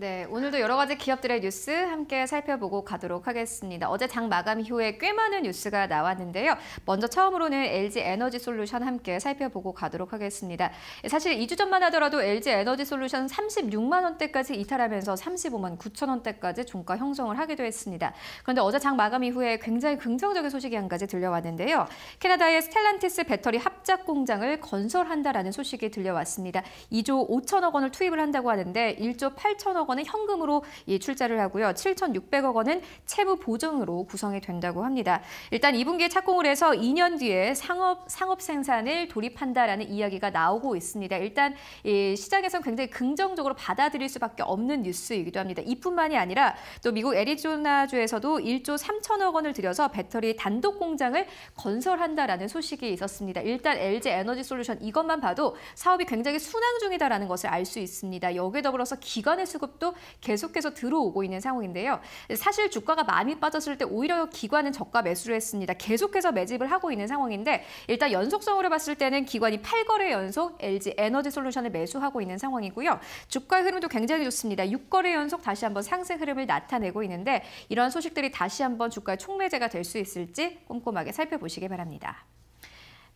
네, 오늘도 여러 가지 기업들의 뉴스 함께 살펴보고 가도록 하겠습니다. 어제 장 마감 이후에 꽤 많은 뉴스가 나왔는데요. 먼저 처음으로는 LG에너지솔루션 함께 살펴보고 가도록 하겠습니다. 사실 2주 전만 하더라도 LG에너지솔루션 36만원대까지 이탈하면서 35만 9천원대까지 종가 형성을 하기도 했습니다. 그런데 어제 장 마감 이후에 굉장히 긍정적인 소식이 한 가지 들려왔는데요. 캐나다의 스텔란티스 배터리 합작 공장을 건설한다라는 소식이 들려왔습니다. 2조 5천억 원을 투입을 한다고 하는데 1조 8천억 원은 현금으로 출자를 하고요. 7,600억 원은 채무 보증으로 구성이 된다고 합니다. 일단 2분기에 착공을 해서 2년 뒤에 상업 생산을 돌입한다라는 이야기가 나오고 있습니다. 일단 시장에서는 굉장히 긍정적으로 받아들일 수밖에 없는 뉴스이기도 합니다. 이뿐만이 아니라 또 미국 애리조나주에서도 1조 3천억 원을 들여서 배터리 단독 공장을 건설한다라는 소식이 있었습니다. 일단 LG에너지솔루션 이것만 봐도 사업이 굉장히 순항 중이다라는 것을 알 수 있습니다. 여기에 더불어서 기관의 수급 또 계속해서 들어오고 있는 상황인데요. 사실 주가가 많이 빠졌을 때 오히려 기관은 저가 매수를 했습니다. 계속해서 매집을 하고 있는 상황인데 일단 연속성으로 봤을 때는 기관이 8거래 연속 LG에너지솔루션을 매수하고 있는 상황이고요. 주가 흐름도 굉장히 좋습니다. 6거래 연속 다시 한번 상승 흐름을 나타내고 있는데 이런 소식들이 다시 한번 주가의 촉매제가 될 수 있을지 꼼꼼하게 살펴보시기 바랍니다.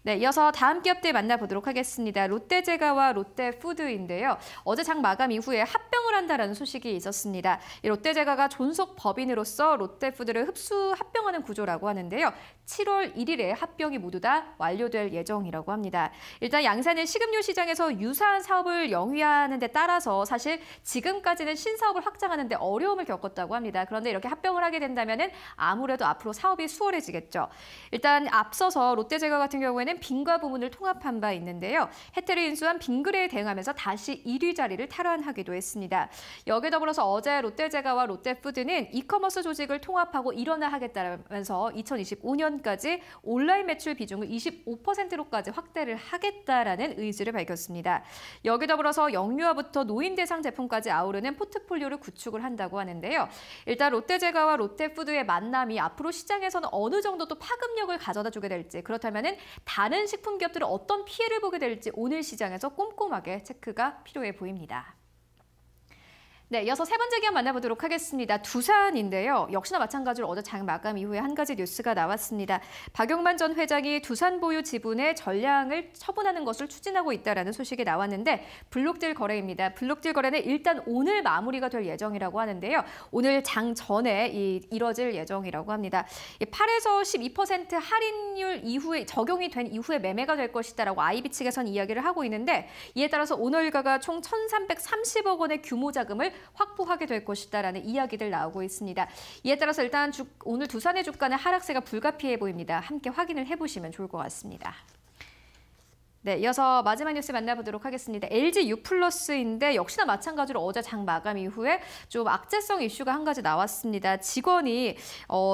네, 이어서 다음 기업들 만나보도록 하겠습니다. 롯데제과와 롯데푸드인데요. 어제 장 마감 이후에 합병을 한다라는 소식이 있었습니다. 이 롯데제과가 존속 법인으로서 롯데푸드를 합병하는 구조라고 하는데요. 7월 1일에 합병이 모두 다 완료될 예정이라고 합니다. 일단 양사는 식음료 시장에서 유사한 사업을 영위하는 데 따라서 사실 지금까지는 신사업을 확장하는 데 어려움을 겪었다고 합니다. 그런데 이렇게 합병을 하게 된다면 아무래도 앞으로 사업이 수월해지겠죠. 일단 앞서서 롯데제과 같은 경우에는 빙과 부문을 통합한 바 있는데요. 혜태를 인수한 빙그레에 대응하면서 다시 1위 자리를 탈환하기도 했습니다. 여기에 더불어서 어제 롯데제과와 롯데푸드는 이커머스 조직을 통합하고 일원화하겠다면서 2025년까지 온라인 매출 비중을 25%로까지 확대를 하겠다라는 의지를 밝혔습니다. 여기에 더불어서 영유아부터 노인 대상 제품까지 아우르는 포트폴리오를 구축을 한다고 하는데요. 일단 롯데제과와 롯데푸드의 만남이 앞으로 시장에서는 어느 정도 또 파급력을 가져다 주게 될지, 그렇다면은 다른 식품 기업들은 어떤 피해를 보게 될지 오늘 시장에서 꼼꼼하게 체크가 필요해 보입니다. 네, 이어서 세 번째 기업 만나보도록 하겠습니다. 두산인데요. 역시나 마찬가지로 어제 장 마감 이후에 한 가지 뉴스가 나왔습니다. 박용만 전 회장이 두산 보유 지분의 전량을 처분하는 것을 추진하고 있다라는 소식이 나왔는데 블록딜 거래입니다. 블록딜 거래는 일단 오늘 마무리가 될 예정이라고 하는데요. 오늘 장 전에 이뤄질 예정이라고 합니다. 8에서 12% 할인율 이후에 적용이 된 이후에 매매가 될 것이다라고 IB 측에선 이야기를 하고 있는데 이에 따라서 오늘가가 총 1,330억 원의 규모 자금을 확보하게 될 것이다라는 이야기들 나오고 있습니다. 이에 따라서 일단 오늘 두산의 주가는 하락세가 불가피해 보입니다. 함께 확인을 해보시면 좋을 것 같습니다. 네, 이어서 마지막 뉴스 만나보도록 하겠습니다. LG유플러스인데 역시나 마찬가지로 어제 장 마감 이후에 좀 악재성 이슈가 한 가지 나왔습니다. 직원이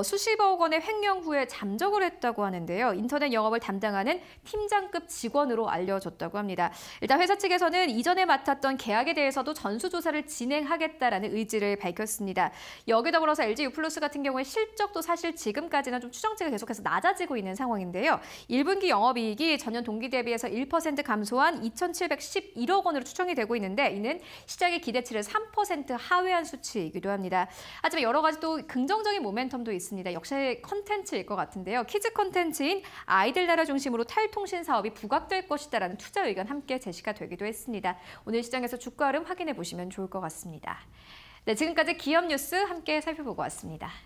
수십억 원의 횡령 후에 잠적을 했다고 하는데요. 인터넷 영업을 담당하는 팀장급 직원으로 알려졌다고 합니다. 일단 회사 측에서는 이전에 맡았던 계약에 대해서도 전수조사를 진행하겠다라는 의지를 밝혔습니다. 여기에 더불어서 LG유플러스 같은 경우에 실적도 사실 지금까지는 좀 추정치가 계속해서 낮아지고 있는 상황인데요. 1분기 영업이익이 전년 동기 대비해서 1% 감소한 2,711억 원으로 추정이 되고 있는데 이는 시장의 기대치를 3% 하회한 수치이기도 합니다. 하지만 여러 가지 또 긍정적인 모멘텀도 있습니다. 역시 컨텐츠일 것 같은데요. 키즈 컨텐츠인 아이들나라 중심으로 탈통신 사업이 부각될 것이다라는 투자 의견 함께 제시가 되기도 했습니다. 오늘 시장에서 주가 흐름 확인해 보시면 좋을 것 같습니다. 네, 지금까지 기업 뉴스 함께 살펴보고 왔습니다.